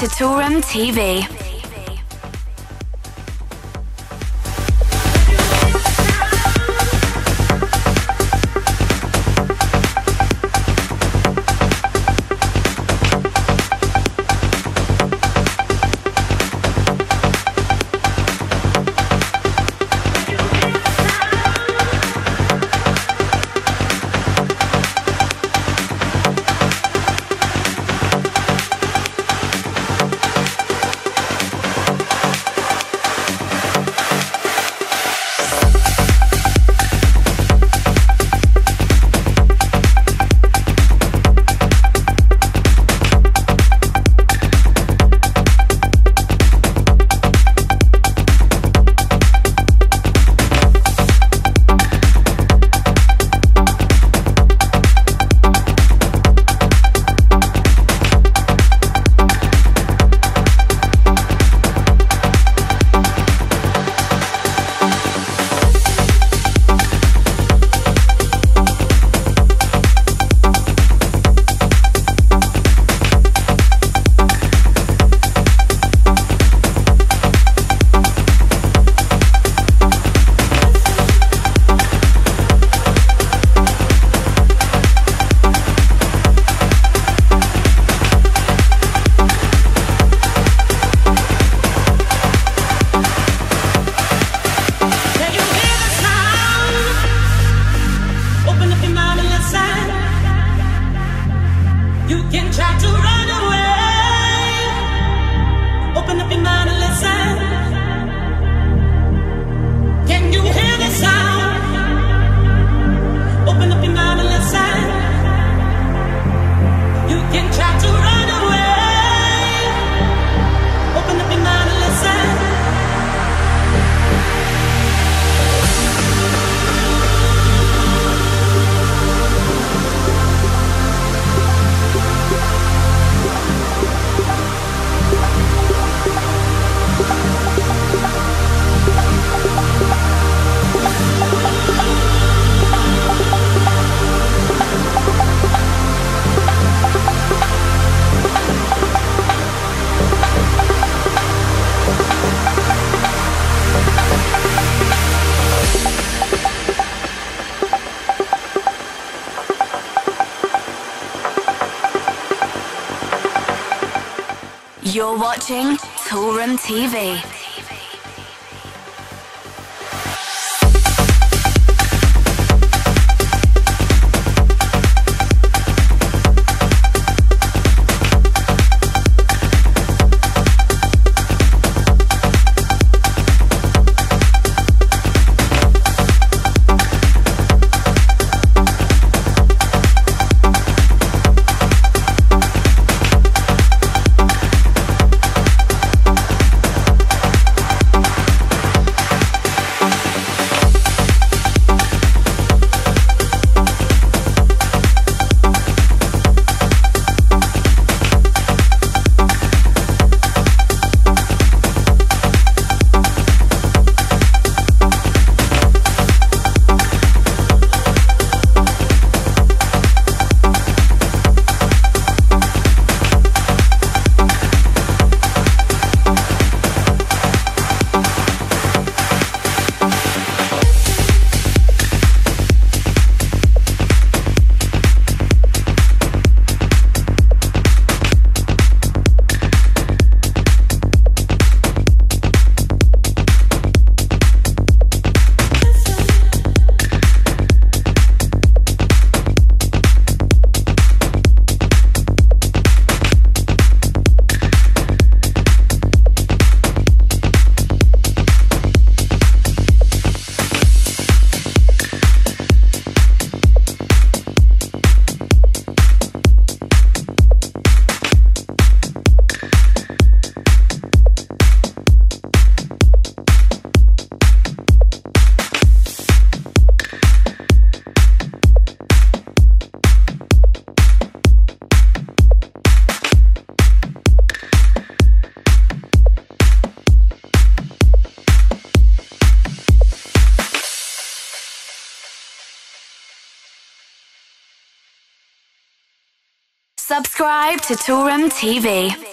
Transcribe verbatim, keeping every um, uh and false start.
to Toolroom T V. You're watching Toolroom T V. Subscribe to Toolroom T V.